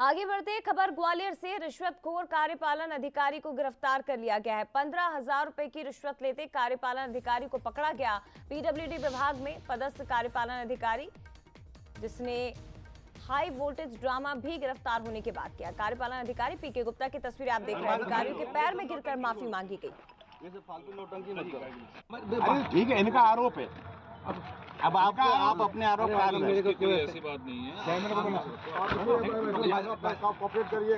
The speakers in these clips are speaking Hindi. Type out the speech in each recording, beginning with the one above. आगे बढ़ते खबर ग्वालियर से, रिश्वतखोर कार्यपालन अधिकारी को गिरफ्तार कर लिया गया है। 15,000 रुपए की रिश्वत लेते कार्यपालन अधिकारी को पकड़ा गया। पीडब्ल्यूडी विभाग में पदस्थ कार्यपालन अधिकारी, जिसने हाई वोल्टेज ड्रामा भी गिरफ्तार होने के बाद किया। कार्यपालन अधिकारी पी के गुप्ता की तस्वीरें आप देख रहे हैं। अधिकारियों के पैर में गिरकर माफी मांगी गई। ठीक है, इनका आरोप है। अब आपका आप अपने आरोप लगा रहे हैं। कोई ऐसी बात नहीं है। आप कॉपरेट करिए।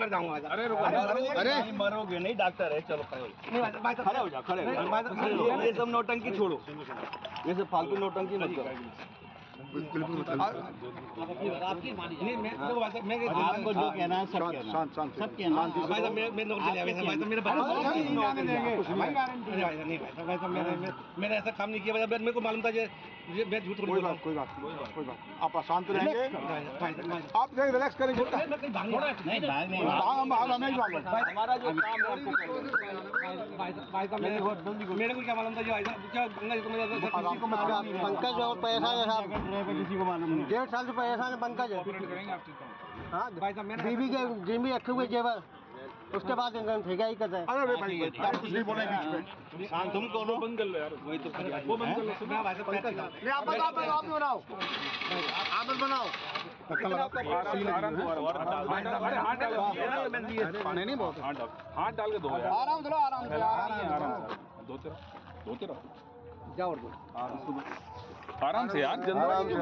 मैं जाऊंगा। अरे मरोगे नहीं, डॉक्टर है। चलो खड़े हो जाओ, खड़े हो जाओ। ये सब नौटंकी छोड़ो, ये सब फालतू नौटंकी मत करो। आपकी नहीं, मैं आपको जो कहना है सब कहना, सब कहना। भाई साहब मैं नौकरी चले गया। भाई साहब मेरे बच्चे नहीं, भाई साहब मैंने ऐसा काम नहीं किया। भाई साहब मेरे को मालूम था ये मैं झूठ बोल रहा हूं। कोई बात आप शांत रहेंगे, आप रिलैक्स करेंगे। हमारा जो काम है, मेरे को क्या मालूम था। पंकज और पैसा है साहब, किसी को मालूम नहीं। 1.5 साल से पैसा ने पंकज है, बीवी के जिमी रखे हुए जेवर, उसके बाद इनका ठेका ही करता है। अरे भाई आप कुछ नहीं बोले बीच में। शांत, तुम दोनों बंद कर लो यार। वही तो वो बंद कर लो। सुना भाई साहब पंकज ने आप बनाओ, आप बनाओ। नहीं बहुत हाथ डाल के दो। आराम से लो, आराम से, आराम दो तेरा जाओ। आराम से यार, ठीक है कोई बात नहीं।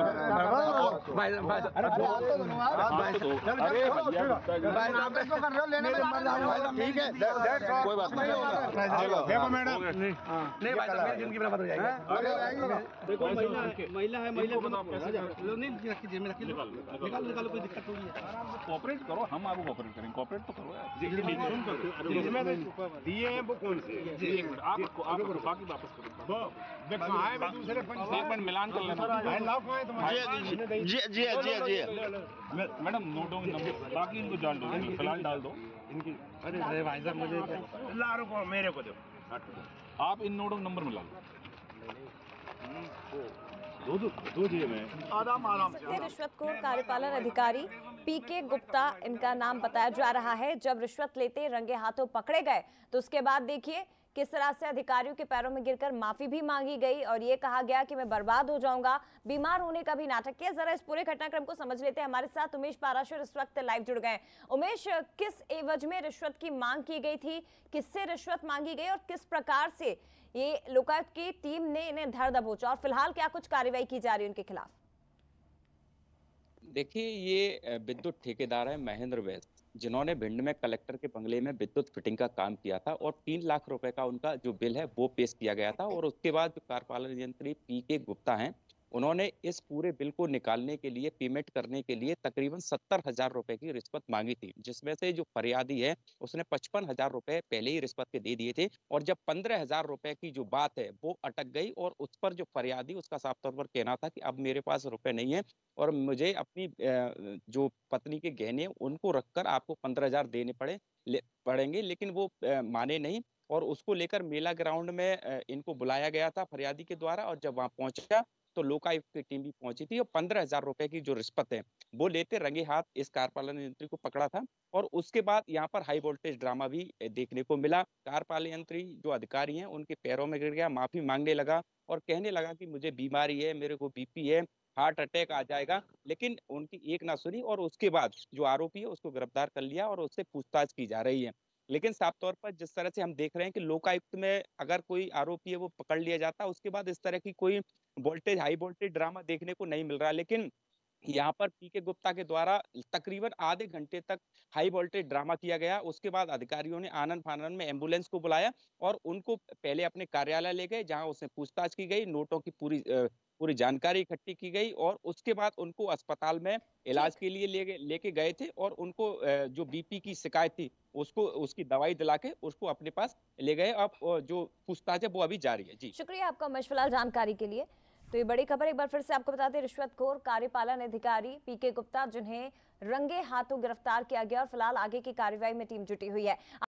जिंदगी बर्बाद हो जाएगी। महिला है, महिला निकालो, कोई दिक्कत नहीं है। कोऑपरेट करो, हम आपको कोऑपरेट करेंगे। कोऑपरेट तो करो, दिए हैं वो कौन से बाकी वापस करो। मिलान कर लेना। जी मैडम नोटों में नंबर बाकी इनको डाल दो, फिलहाल डाल दो इनकी। अरे भाई साहब मुझे लारो को मेरे को दो, आप इन नोटों में नंबर मिला लो। दो जी में आराम। रिश्वतखोर कार्यपालन अधिकारी पीके गुप्ता इनका नाम बताया जा रहा है। जब रिश्वत लेते रंगे हाथों पकड़े गए तो उसके बाद देखिए किस तरह से अधिकारियों के पैरों में गिरकर माफी भी मांगी गई और ये कहा गया कि मैं बर्बाद हो जाऊंगा। बीमार होने का भी नाटक किया। जरा इस पूरे घटनाक्रम को समझ लेते हैं। हमारे साथ उमेश पाराशर इस वक्त लाइव जुड़ गए। उमेश, किस एवज में रिश्वत की मांग की गई थी, किससे रिश्वत मांगी गई और किस प्रकार से ये लोकायुक्त की टीम ने इन्हें धर दबोचा और फिलहाल क्या कुछ कार्रवाई की जा रही है उनके खिलाफ? देखिए, ये विद्युत ठेकेदार है महेंद्र वैद्य, जिन्होंने भिंड में कलेक्टर के बंगले में विद्युत फिटिंग का काम किया था और 3 लाख रुपए का उनका जो बिल है वो पेश किया गया था। और उसके बाद जो कार्यपालन अभियंत्री पी के गुप्ता हैं, उन्होंने इस पूरे बिल को निकालने के लिए, पेमेंट करने के लिए तकरीबन 70,000 रुपए की रिश्वत मांगी थी, जिसमें से जो फरियादी है उसने 55,000 रुपए पहले ही रिश्वत के दे दिए थे। और जब 15,000 रुपए की जो बात है वो अटक गई और उस पर जो फरियादी, उसका साफ तौर पर कहना था कि अब मेरे पास रुपए नहीं है और मुझे अपनी जो पत्नी के गहने उनको रखकर आपको 15,000 देने पड़ेंगे, लेकिन वो माने नहीं। और उसको लेकर मेला ग्राउंड में इनको बुलाया गया था फरियादी के द्वारा और जब वहाँ पहुंचा तो लोकायुक्त की टीम भी पहुंची थी और 15,000 रुपए की जो रिश्वत है वो लेते रंगे हाथ इस कार्यपालन यंत्री को पकड़ा था। और उसके बाद यहाँ पर हाई वोल्टेज ड्रामा भी देखने को मिला। कार्यपालन यंत्री जो अधिकारी हैं उनके पैरों में गिर गया, माफी मांगने लगा और कहने लगा कि मुझे बीमारी है, मेरे को बीपी है, हार्ट अटैक आ जाएगा, लेकिन उनकी एक ना सुनी। और उसके बाद जो आरोपी है उसको गिरफ्तार कर लिया और उससे पूछताछ की जा रही है। लेकिन साफ तौर पर जिस तरह से हम देख रहे हैं कि लोकायुक्त में अगर कोई आरोपी है वो पकड़ लिया जाता, उसके बाद इस तरह की कोई वोल्टेज, हाई वोल्टेज ड्रामा देखने को नहीं मिल रहा। लेकिन यहाँ पर पीके गुप्ता के द्वारा तकरीबन आधे घंटे तक हाई वोल्टेज ड्रामा किया गया। उसके बाद अधिकारियों ने आनन फानन में एम्बुलेंस को बुलाया और उनको पहले अपने कार्यालय ले गए, जहाँ उससे पूछताछ की गई, नोटों की पूरी जानकारी इकट्ठी की गई और उसके बाद उनको अस्पताल में इलाज के लिए लेके गए थे। और उनको जो बीपी की शिकायत थी उसको, उसकी दवाई दिला के उसको अपने पास ले गए। अब जो पूछताछ है वो अभी जारी है। जी शुक्रिया आपका मशवरा जानकारी के लिए। तो ये बड़ी खबर एक बार फिर से आपको बताते हैं। रिश्वतखोर कार्यपालन अधिकारी पीके गुप्ता, जिन्हें रंगे हाथों गिरफ्तार किया गया और फिलहाल आगे की कार्यवाही में टीम जुटी हुई है।